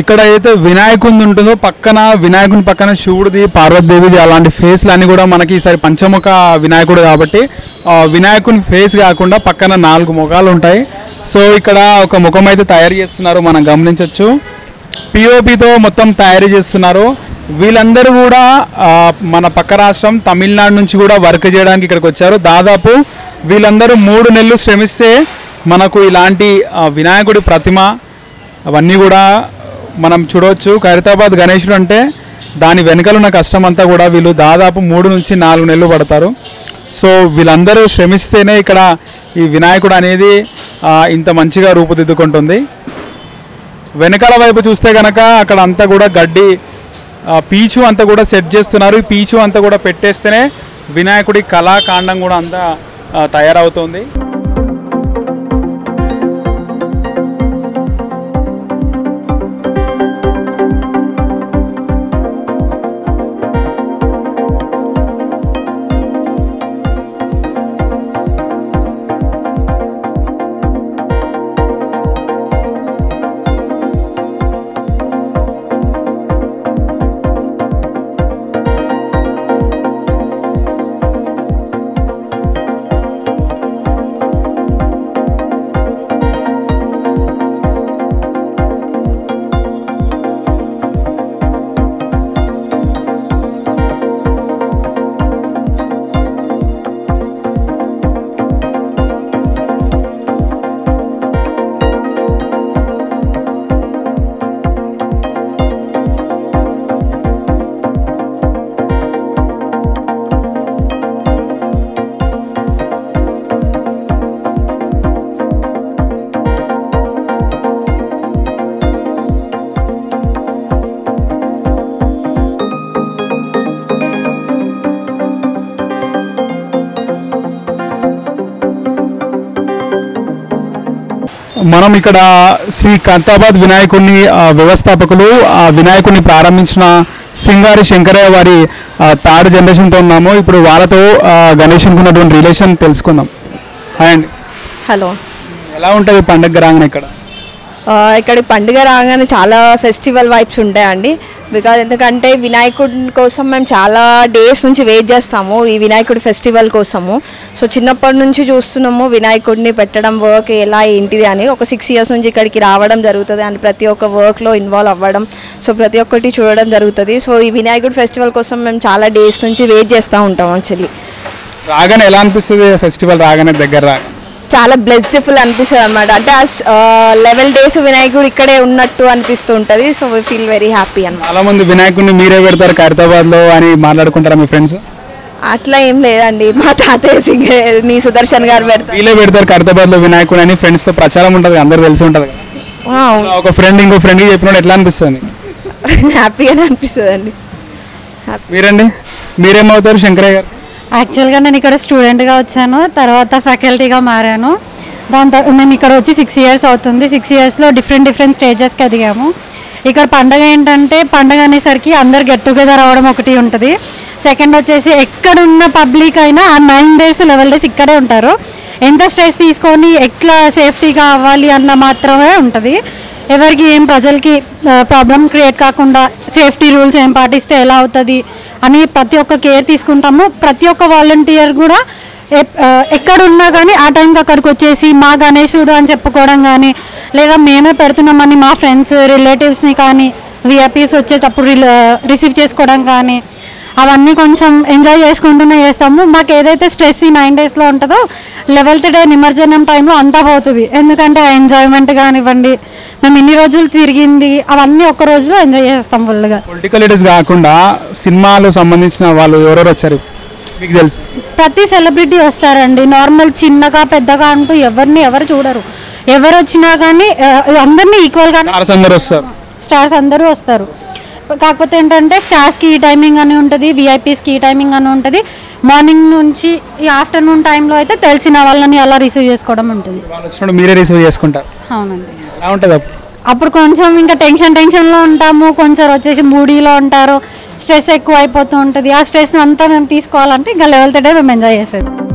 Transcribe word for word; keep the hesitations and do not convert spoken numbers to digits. इकड़ते विनायकुंदो पक्कन विनायकुनि पक्कन शिवुडिदी पार्वतीदेविदी अलांटि फेस्लन्नी कूडा मनकी ईसारी पंचमुख विनायकुडु काबट्टी विनायकुनि फेस काकुंडा पक्कन नालुगु मुखालु उंटायि। सो इक्कड ओक मुखम अयिते तयारु चेस्तुन्नारु मनं गमनिंचोच्चु। पीओपी तो मोत्तं तयारु चेस्तुन्नारु। వీళ్ళందరూ కూడా మన పక్క రాష్ట్రం తమిళనాడు నుంచి కూడా వర్క్ చేయడానికి ఇక్కడికి వచ్చారు। దాదాపు వీళ్ళందరూ మూడు నెలలు శ్రమిస్తే మనకు ఇలాంటి వినాయకుడి ప్రతిమ అవన్నీ కూడా మనం చూడొచ్చు। ఖైరతాబాద్ గణేశుడు అంటే దాని వెనకల ఉన్న కష్టం అంతా కూడా వీళ్ళు దాదాపు మూడు నుంచి నాలుగు నెలలు పడతారు। సో వీళ్ళందరూ శ్రమిస్తేనే ఇక్కడ ఈ వినాయకుడు అనేది ఇంత మంచిగా రూపుదిద్దుకుంటుంది। వెనకల వైపు చూస్తే గనక అక్కడ అంతా కూడా గడ్డి పీచు అంతా కూడా సెట్ చేస్తున్నారు। పీచు అంతా కూడా పెట్టేస్తేనే వినాయకుడి కళాకాండం కూడా అంతా తయారవుతుంది। మనం ఇక్కడ శ్రీ ఖైరతాబాద్ వినాయకుని వ్యవస్థాపకులు ఆ వినాయకుని ప్రారంభించిన సింగారి శంకరయ్య వారి థర్డ్ జనరేషన్ తో ఉన్నాము। ఇప్పుడు వారితో గణేశునికి ఉన్నటువంటి రిలేషన్ తెలుసుకుందాం। హాయ్ అండి, హలో, ఎలా ఉంటది పండుగ రాగానే ఇక్కడ? ఇక్కడ పండుగ రాగానే చాలా ఫెస్టివల్ వైబ్స్ ఉంటాయండి। బికాజ్ ఎందుకంటే వినాయకుడి కోసం మేము చాలా డేస్ నుంచి వెయిట్ చేస్తాము ఈ వినాయకుడి ఫెస్టివల్ కోసము। సో చిన్నప్పటి నుంచి చూస్తున్నాము వినాయకుడిని పెట్టడం వర్క్ ఎలా ఏంటిది అని। ఒక సిక్స్ ఇయర్స్ నుంచి ఇక్కడికి రావడం జరుగుతుంది అండ్ ప్రతి ఒక్క వర్క్లో ఇన్వాల్వ్ అవ్వడం, సో ప్రతి ఒక్కటి చూడడం జరుగుతుంది। సో ఈ వినాయకుడి ఫెస్టివల్ కోసం మేము చాలా డేస్ నుంచి వెయిట్ చేస్తూ ఉంటాం యాక్చువల్లీ। రాగానే ఎలా అనిపిస్తుంది ఫెస్టివల్ రాగానే దగ్గర రాగానే? చాలా బ్లెస్డ్ ఫుల్ అనిపిస్తుంది అన్నమాట। అంటే లెవెల్ డేస్ వినాయకుడు ఇక్కడే ఉన్నట్టు అనిపిస్తూ ఉంటుంది। So we feel very happy అన్నమాట। చాలా మంది వినాయకుడిని మీరే పెడతారు ఖైరతాబాద్లో అని మాట్లాడుకుంటారా మీ ఫ్రెండ్స్? అట్లా ఏం లేదండి, మా తాతయ్య సింగర్ని సుదర్శన్ గారు పెడతారు, వీళ్ళే పెడతారు ఖైరతాబాద్లో వినాయకుడు అని ఫ్రెండ్స్తో ప్రచారం ఉంటుంది, అందరు తెలిసి ఉంటుంది కదా। ఒక ఫ్రెండ్ ఇంకో ఫ్రెండ్కి చెప్పినప్పుడు ఎట్లా అనిపిస్తుంది? హ్యాపీగానే అనిపిస్తుంది అండి। మీరండి, మీరేమవుతారు శంకరయ్య గారు? యాక్చువల్గా నేను ఇక్కడ స్టూడెంట్గా వచ్చాను, తర్వాత ఫ్యాకల్టీగా మారాను, దాని తర్వాత మేము ఇక్కడ వచ్చి సిక్స్ ఇయర్స్ అవుతుంది। సిక్స్ ఇయర్స్లో డిఫరెంట్ డిఫరెంట్ స్టేజెస్కి ఎదిగాము। ఇక్కడ పండగ ఏంటంటే పండగ అనేసరికి అందరు గెట్ టుగెదర్ అవ్వడం ఒకటి ఉంటుంది, సెకండ్ వచ్చేసి ఎక్కడున్న పబ్లిక్ అయినా ఆ నైన్ డేస్ లెవెల్ డేస్ ఇక్కడే ఉంటారు। ఎంత స్ట్రెస్ తీసుకొని ఎట్లా సేఫ్టీగా అవ్వాలి అన్న మాత్రమే ఉంటుంది, ఎవరికి ఏం ప్రజలకి ప్రాబ్లం క్రియేట్ కాకుండా సేఫ్టీ రూల్స్ ఏం పాటిస్తే ఎలా అవుతుంది అని ప్రతి ఒక్క కేర్ తీసుకుంటాము। ప్రతి ఒక్క వాలంటీర్ కూడా ఎక్కడున్నా కానీ ఆ టైంకి అక్కడికి వచ్చేసి మా గణేశుడు అని చెప్పుకోవడం కానీ, లేదా మేమే పెడుతున్నామని మా ఫ్రెండ్స్ రిలేటివ్స్ని కానీ విఐపీస్ వచ్చేటప్పుడు రిసీవ్ చేసుకోవడం కానీ అవన్నీ కొంచెం ఎంజాయ్ చేసుకుంటూనే చేస్తాము। మాకు ఏదైతే స్ట్రెస్ ఈ నైన్ డేస్లో ఉంటుందో లెవెల్త్ డే నిమజ్జనం టైంలో అంతా పోతుంది, ఎందుకంటే ఆ ఎంజాయ్మెంట్ కానివ్వండి, మేము ఇన్ని రోజులు తిరిగింది అవన్నీ ఒక్క రోజులో ఎంజాయ్ చేస్తాం ఫుల్గా। పొలిటికల్ లీడర్స్ కాకుండా సినిమాలు సంబంధించిన వాళ్ళు ఎవరెవరు వచ్చారు మీకు తెలుసు? ప్రతి సెలబ్రిటీ వస్తారండి, నార్మల్ చిన్నగా పెద్దగా అంటూ ఎవరిని ఎవరు చూడరు, ఎవరు వచ్చినా కానీ అందరినీ ఈక్వల్గా స్టార్స్ అందరూ వస్తారు। కాకపోతే ఏంటంటే స్టార్స్కి ఈ టైమింగ్ అని ఉంటుంది, విఐపీస్కి ఈ టైమింగ్ అని ఉంటుంది, మార్నింగ్ నుంచి ఈ ఆఫ్టర్నూన్ టైంలో అయితే తెలిసిన వాళ్ళని అలా రిసీవ్ చేసుకోవడం ఉంటుంది। అవునండి, అప్పుడు కొంచెం ఇంకా టెన్షన్ టెన్షన్లో ఉంటాము, కొంచెం వచ్చేసి మూడీలో ఉంటారు, స్ట్రెస్ ఎక్కువ అయిపోతూ ఉంటుంది। ఆ స్ట్రెస్ని అంతా మేము తీసుకోవాలంటే ఇంకా లెవెల్త్ డే మేము ఎంజాయ్ చేసేది।